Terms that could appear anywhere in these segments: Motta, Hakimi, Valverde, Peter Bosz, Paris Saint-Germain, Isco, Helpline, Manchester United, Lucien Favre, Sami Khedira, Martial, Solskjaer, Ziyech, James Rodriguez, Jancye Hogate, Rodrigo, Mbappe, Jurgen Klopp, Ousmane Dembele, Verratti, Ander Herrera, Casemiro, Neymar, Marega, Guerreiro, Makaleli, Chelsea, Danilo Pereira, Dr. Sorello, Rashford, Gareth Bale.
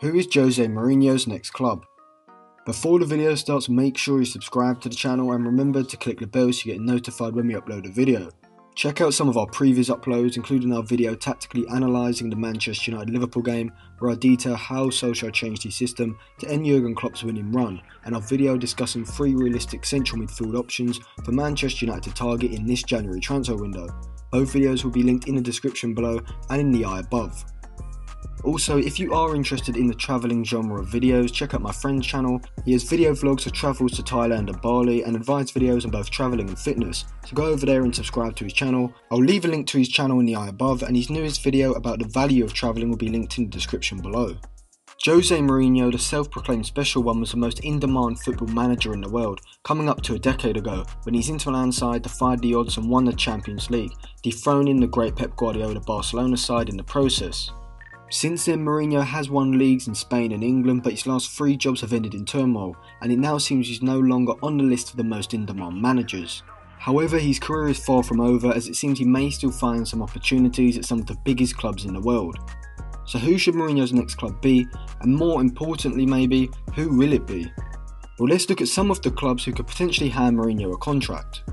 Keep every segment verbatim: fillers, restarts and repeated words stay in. Who is Jose Mourinho's next club? Before the video starts, make sure you subscribe to the channel and remember to click the bell so you get notified when we upload a video. Check out some of our previous uploads, including our video tactically analysing the Manchester United-Liverpool game, where I detail how Solskjaer changed his system to end Jurgen Klopp's winning run, and our video discussing three realistic central midfield options for Manchester United to target in this January transfer window. Both videos will be linked in the description below and in the eye above. Also, if you are interested in the travelling genre of videos, check out my friend's channel. He has video vlogs of travels to Thailand and Bali and advice videos on both travelling and fitness, so go over there and subscribe to his channel. I'll leave a link to his channel in the eye above, and his newest video about the value of travelling will be linked in the description below. Jose Mourinho, the self-proclaimed special one, was the most in-demand football manager in the world, coming up to a decade ago when his Inter Milan side defied the odds and won the Champions League, dethroning the great Pep Guardiola Barcelona side in the process. Since then, Mourinho has won leagues in Spain and England, but his last three jobs have ended in turmoil, and it now seems he's no longer on the list of the most in-demand managers. However, his career is far from over, as it seems he may still find some opportunities at some of the biggest clubs in the world. So who should Mourinho's next club be, and more importantly maybe, who will it be? Well, let's look at some of the clubs who could potentially hand Mourinho a contract.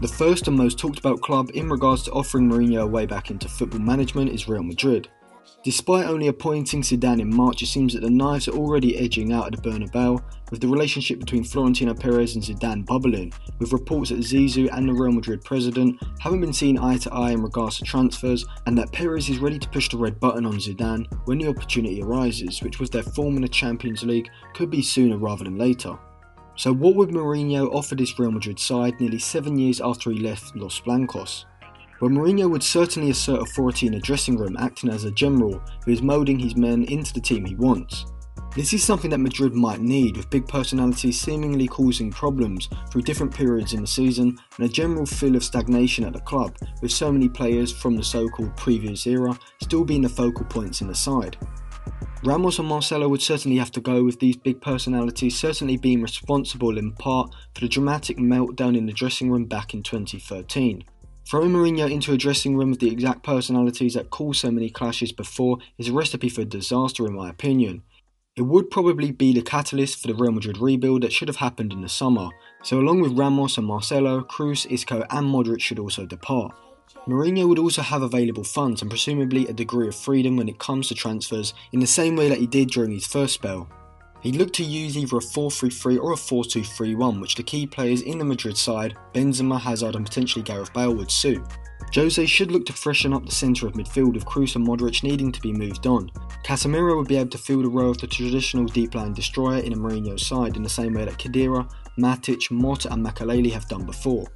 The first and most talked about club in regards to offering Mourinho a way back into football management is Real Madrid. Despite only appointing Zidane in March, it seems that the knives are already edging out at the Bernabeu, with the relationship between Florentino Perez and Zidane bubbling, with reports that Zizou and the Real Madrid president haven't been seen eye to eye in regards to transfers, and that Perez is ready to push the red button on Zidane when the opportunity arises, which with their form in the Champions League could be sooner rather than later. So what would Mourinho offer this Real Madrid side nearly seven years after he left Los Blancos? Well, Mourinho would certainly assert authority in the dressing room, acting as a general who is moulding his men into the team he wants. This is something that Madrid might need, with big personalities seemingly causing problems through different periods in the season and a general feel of stagnation at the club, with so many players from the so-called previous era still being the focal points in the side. Ramos and Marcelo would certainly have to go, with these big personalities certainly being responsible in part for the dramatic meltdown in the dressing room back in twenty thirteen. Throwing Mourinho into a dressing room with the exact personalities that caused so many clashes before is a recipe for disaster in my opinion. It would probably be the catalyst for the Real Madrid rebuild that should have happened in the summer, so along with Ramos and Marcelo, Kroos, Isco and Modric should also depart. Mourinho would also have available funds and presumably a degree of freedom when it comes to transfers, in the same way that he did during his first spell. He looked to use either a four three three or a four two three one, which the key players in the Madrid side, Benzema, Hazard and potentially Gareth Bale, would suit. Jose should look to freshen up the centre of midfield, with Kroos and Modric needing to be moved on. Casemiro would be able to fill the role of the traditional deep line destroyer in a Mourinho side, in the same way that Khedira, Matić, Motta and Makaleli have done before.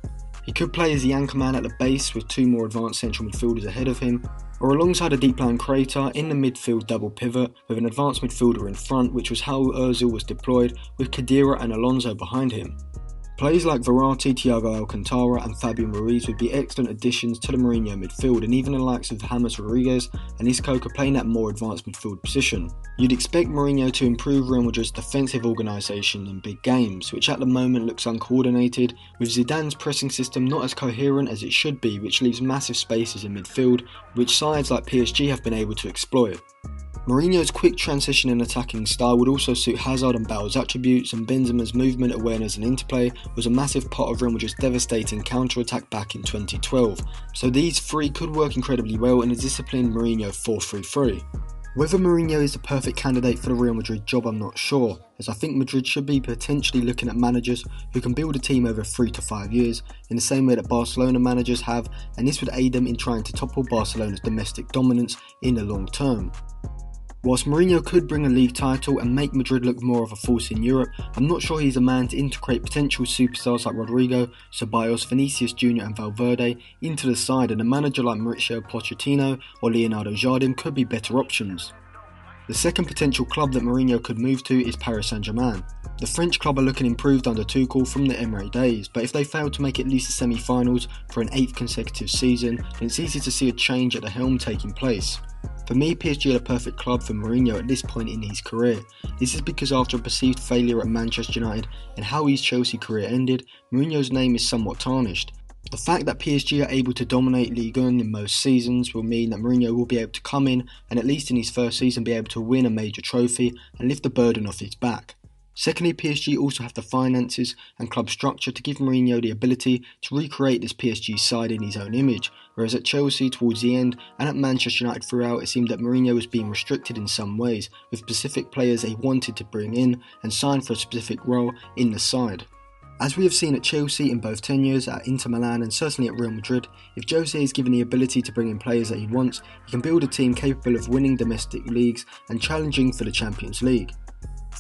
He could play as the anchor man at the base, with two more advanced central midfielders ahead of him, or alongside a deep line creator in the midfield double pivot with an advanced midfielder in front, which was how Özil was deployed, with Khedira and Alonso behind him. Players like Verratti, Thiago Alcantara and Fabian Ruiz would be excellent additions to the Mourinho midfield, and even the likes of James Rodriguez and Isco could play in that more advanced midfield position. You'd expect Mourinho to improve Real Madrid's defensive organisation in big games, which at the moment looks uncoordinated, with Zidane's pressing system not as coherent as it should be, which leaves massive spaces in midfield, which sides like P S G have been able to exploit. Mourinho's quick transition and attacking style would also suit Hazard and Bale's attributes, and Benzema's movement, awareness and interplay was a massive part of Real Madrid's devastating counter-attack back in twenty twelve, so these three could work incredibly well in a disciplined Mourinho four three three. Whether Mourinho is the perfect candidate for the Real Madrid job, I'm not sure, as I think Madrid should be potentially looking at managers who can build a team over three to five years, in the same way that Barcelona managers have, and this would aid them in trying to topple Barcelona's domestic dominance in the long term. Whilst Mourinho could bring a league title and make Madrid look more of a force in Europe, I'm not sure he's a man to integrate potential superstars like Rodrigo, Ceballos, Vinicius Junior and Valverde into the side, and a manager like Mauricio Pochettino or Leonardo Jardim could be better options. The second potential club that Mourinho could move to is Paris Saint-Germain. The French club are looking improved under Tuchel from the Emery days, but if they fail to make at least the semi-finals for an eighth consecutive season, then it's easy to see a change at the helm taking place. For me, P S G are the perfect club for Mourinho at this point in his career. This is because after a perceived failure at Manchester United and how his Chelsea career ended, Mourinho's name is somewhat tarnished. The fact that P S G are able to dominate Ligue one in most seasons will mean that Mourinho will be able to come in and at least in his first season be able to win a major trophy and lift the burden off his back. Secondly, P S G also have the finances and club structure to give Mourinho the ability to recreate this P S G side in his own image, whereas at Chelsea towards the end and at Manchester United throughout it seemed that Mourinho was being restricted in some ways, with specific players they wanted to bring in and sign for a specific role in the side. As we have seen at Chelsea in both tenures, at Inter Milan and certainly at Real Madrid, if Jose is given the ability to bring in players that he wants, he can build a team capable of winning domestic leagues and challenging for the Champions League.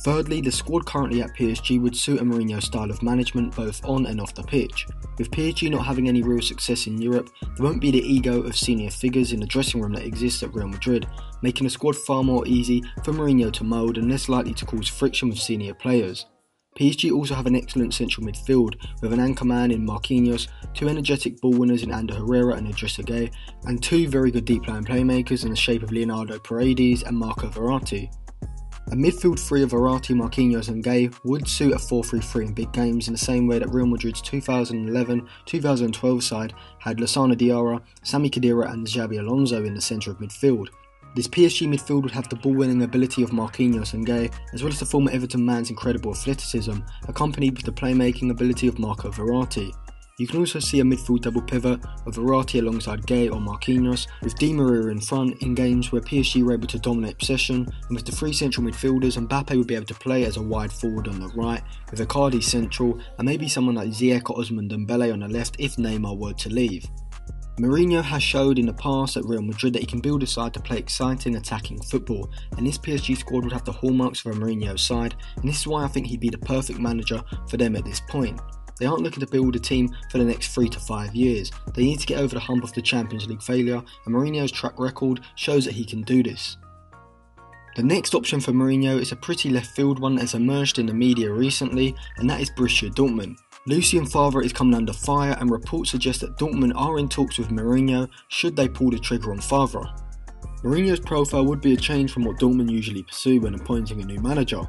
Thirdly, the squad currently at P S G would suit a Mourinho style of management both on and off the pitch. With P S G not having any real success in Europe, there won't be the ego of senior figures in the dressing room that exists at Real Madrid, making the squad far more easy for Mourinho to mould and less likely to cause friction with senior players. P S G also have an excellent central midfield, with an anchor man in Marquinhos, two energetic ball winners in Ander Herrera and Idrissa Gueye, and two very good deep line playmakers in the shape of Leonardo Paredes and Marco Verratti. A midfield three of Verratti, Marquinhos and Gueye would suit a four three three in big games in the same way that Real Madrid's two thousand eleven two thousand twelve side had Lassana Diarra, Sami Khedira and Xabi Alonso in the centre of midfield. This P S G midfield would have the ball-winning ability of Marquinhos and Gueye, as well as the former Everton man's incredible athleticism, accompanied with the playmaking ability of Marco Verratti. You can also see a midfield double pivot of Verratti alongside Gueye or Marquinhos, with Di Maria in front in games where P S G were able to dominate possession, and with the three central midfielders, Mbappe would be able to play as a wide forward on the right, with Icardi central, and maybe someone like Ziyech or Ousmane Dembele on the left if Neymar were to leave. Mourinho has showed in the past at Real Madrid that he can build a side to play exciting attacking football, and this P S G squad would have the hallmarks of a Mourinho side, and this is why I think he'd be the perfect manager for them at this point. They aren't looking to build a team for the next three to five years, they need to get over the hump of the Champions League failure, and Mourinho's track record shows that he can do this. The next option for Mourinho is a pretty left field one that has emerged in the media recently, and that is Borussia Dortmund. Lucien Favre is coming under fire and reports suggest that Dortmund are in talks with Mourinho should they pull the trigger on Favre. Mourinho's profile would be a change from what Dortmund usually pursue when appointing a new manager.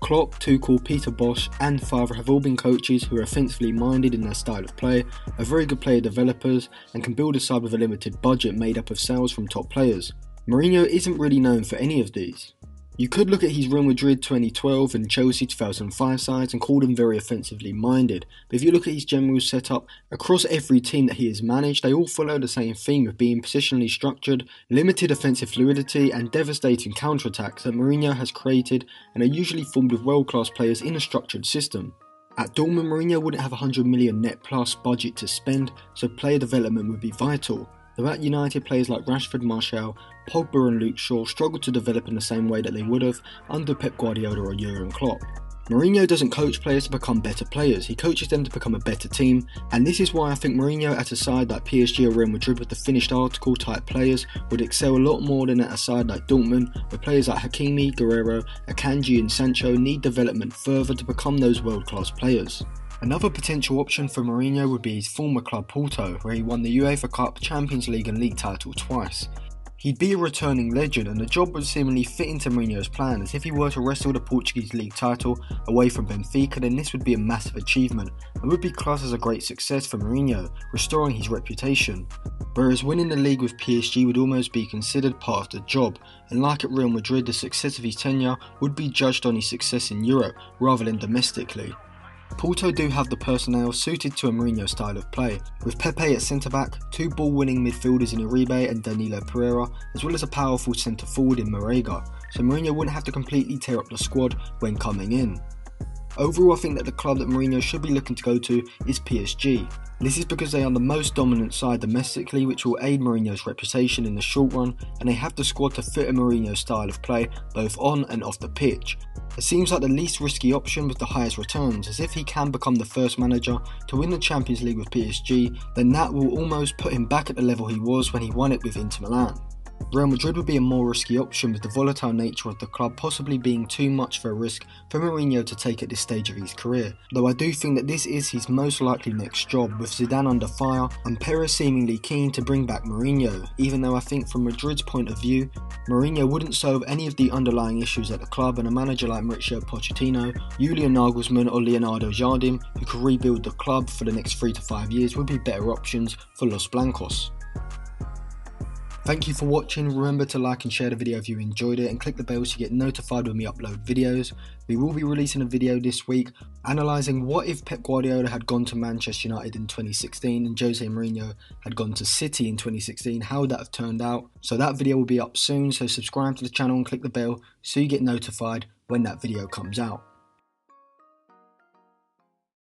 Klopp, Tuchel, Peter Bosz and Favre have all been coaches who are offensively minded in their style of play, are very good player developers and can build a side with a limited budget made up of sales from top players. Mourinho isn't really known for any of these. You could look at his Real Madrid twenty twelve and Chelsea two thousand five sides and call them very offensively minded, but if you look at his general setup, across every team that he has managed, they all follow the same theme of being positionally structured, limited offensive fluidity and devastating counterattacks that Mourinho has created and are usually formed with world-class players in a structured system. At Dortmund, Mourinho wouldn't have a one hundred million net plus budget to spend, so player development would be vital. Though at United, players like Rashford, Martial, Pogba and Luke Shaw struggled to develop in the same way that they would have under Pep Guardiola or Jurgen Klopp. Mourinho doesn't coach players to become better players, he coaches them to become a better team, and this is why I think Mourinho at a side like P S G or Real Madrid with the finished article type players would excel a lot more than at a side like Dortmund, where players like Hakimi, Guerreiro, Akanji and Sancho need development further to become those world-class players. Another potential option for Mourinho would be his former club Porto, where he won the UEFA Cup, Champions League and league title twice. He'd be a returning legend and the job would seemingly fit into Mourinho's plan, as if he were to wrestle the Portuguese league title away from Benfica, then this would be a massive achievement and would be classed as a great success for Mourinho, restoring his reputation. Whereas winning the league with P S G would almost be considered part of the job, and like at Real Madrid, the success of his tenure would be judged on his success in Europe rather than domestically. Porto do have the personnel suited to a Mourinho style of play, with Pepe at centre-back, two ball-winning midfielders in Uribe and Danilo Pereira, as well as a powerful centre-forward in Marega, so Mourinho wouldn't have to completely tear up the squad when coming in. Overall, I think that the club that Mourinho should be looking to go to is P S G. This is because they are the most dominant side domestically, which will aid Mourinho's reputation in the short run, and they have the squad to fit a Mourinho style of play both on and off the pitch. It seems like the least risky option with the highest returns, as if he can become the first manager to win the Champions League with P S G, then that will almost put him back at the level he was when he won it with Inter Milan. Real Madrid would be a more risky option with the volatile nature of the club possibly being too much of a risk for Mourinho to take at this stage of his career, though I do think that this is his most likely next job, with Zidane under fire and Perez seemingly keen to bring back Mourinho, even though I think from Madrid's point of view, Mourinho wouldn't solve any of the underlying issues at the club, and a manager like Mauricio Pochettino, Julian Nagelsmann or Leonardo Jardim, who could rebuild the club for the next three to five years, would be better options for Los Blancos. Thank you for watching. Remember to like and share the video if you enjoyed it, and click the bell to get notified when we upload videos. We will be releasing a video this week analysing what if Pep Guardiola had gone to Manchester United in twenty sixteen and Jose Mourinho had gone to City in twenty sixteen, how would that have turned out? So that video will be up soon, so subscribe to the channel and click the bell so you get notified when that video comes out.